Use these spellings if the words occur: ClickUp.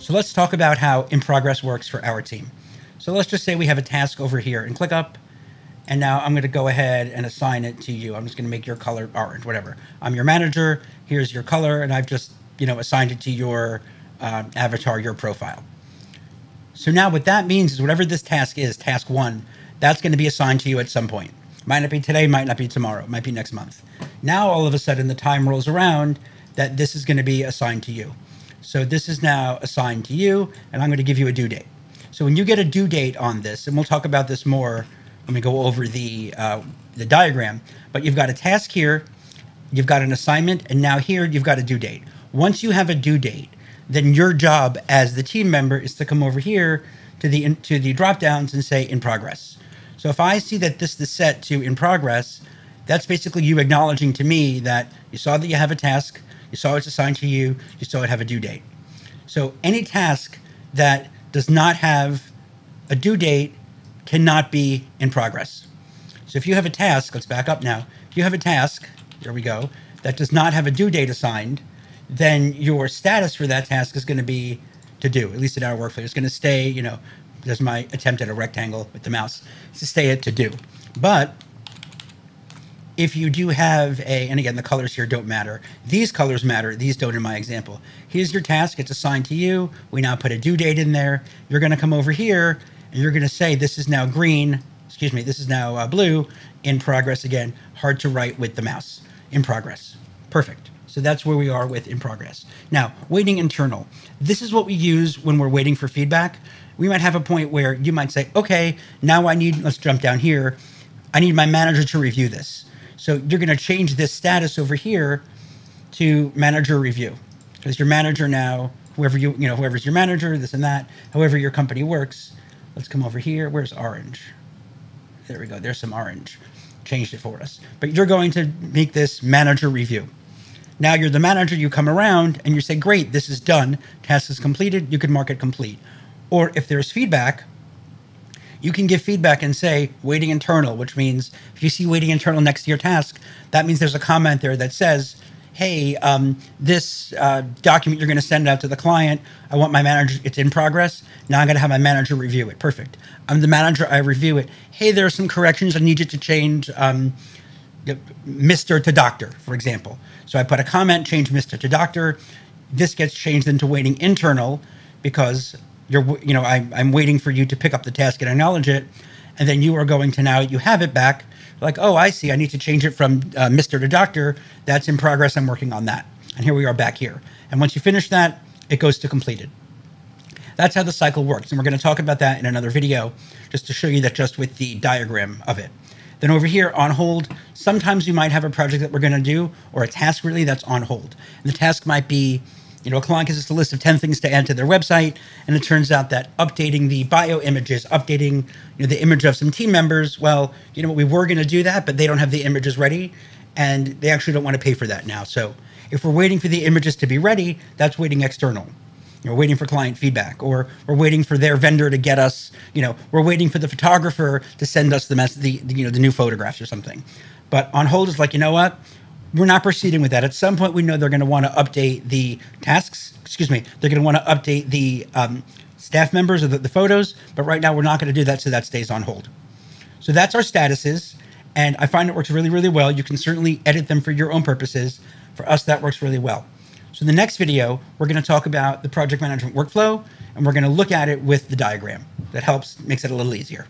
So let's talk about how in progress works for our team. So let's just say we have a task over here in ClickUp, and now I'm going to go ahead and assign it to you. I'm just going to make your color orange, whatever. I'm your manager. Here's your color, and I've just assigned it to your avatar, your profile. So now what that means is whatever this task is, task one, that's going to be assigned to you at some point. Might not be today, might not be tomorrow, might be next month. Now all of a sudden the time rolls around that this is going to be assigned to you. So this is now assigned to you, and I'm going to give you a due date. So when you get a due date on this, and we'll talk about this more when we go over the diagram, but you've got a task here, you've got an assignment, and now here you've got a due date. Once you have a due date, then your job as the team member is to come over here to the drop-downs and say in progress. So if I see that this is set to in progress, that's basically you acknowledging to me that you saw that you have a task, you saw it's assigned to you, you saw it have a due date. So any task that does not have a due date cannot be in progress. So if you have a task, let's back up now. If you have a task, there we go, that does not have a due date assigned, then your status for that task is going to be to do, at least in our workflow. It's going to stay, there's my attempt at a rectangle with the mouse, to stay at to do. But if you do have a, and again, the colors here don't matter. These colors matter, these don't in my example. Here's your task, it's assigned to you. We now put a due date in there. You're gonna come over here and you're gonna say, this is now green, excuse me, this is now blue, in progress again, hard to write with the mouse, in progress, perfect. So that's where we are with in progress. Now, waiting internal. This is what we use when we're waiting for feedback. We might have a point where you might say, okay, now I need, let's jump down here. I need my manager to review this. So you're going to change this status over here to manager review, because your manager now, whoever whoever's your manager, this and that, however your company works. Let's come over here. Where's orange? There we go. There's some orange. Changed it for us. But you're going to make this manager review. Now you're the manager, you come around and you say, great, this is done. Task is completed. You can mark it complete. Or if there's feedback, you can give feedback and say waiting internal, which means if you see waiting internal next to your task, that means there's a comment there that says, hey, this document you're going to send out to the client, I want my manager, it's in progress. Now I'm going to have my manager review it. Perfect. I'm the manager, I review it. Hey, there are some corrections. I need you to change Mr. to Doctor, for example. So I put a comment, change Mr. to Doctor. This gets changed into waiting internal because I'm waiting for you to pick up the task and acknowledge it. And then you are going to, now you have it back, like, oh, I see, I need to change it from Mr. to Doctor. That's in progress. I'm working on that. And here we are back here. And once you finish that, it goes to completed. That's how the cycle works. And we're going to talk about that in another video just to show you that just with the diagram of it. Then over here on hold, sometimes you might have a project that we're going to do or a task really that's on hold. And the task might be, a client gives us a list of 10 things to add to their website. And it turns out that updating the bio images, updating the image of some team members, well, we were going to do that, but they don't have the images ready and they actually don't want to pay for that now. So if we're waiting for the images to be ready, that's waiting external. We're waiting for client feedback, or we're waiting for their vendor to get us, we're waiting for the photographer to send us the new photographs or something. But on hold is like, we're not proceeding with that. At some point, we know they're going to want to update the tasks. Excuse me. They're going to want to update the staff members or the photos. But right now, we're not going to do that. So that stays on hold. So that's our statuses. And I find it works really, really well. You can certainly edit them for your own purposes. For us, that works really well. So in the next video, we're going to talk about the project management workflow. And we're going to look at it with the diagram. That helps, makes it a little easier.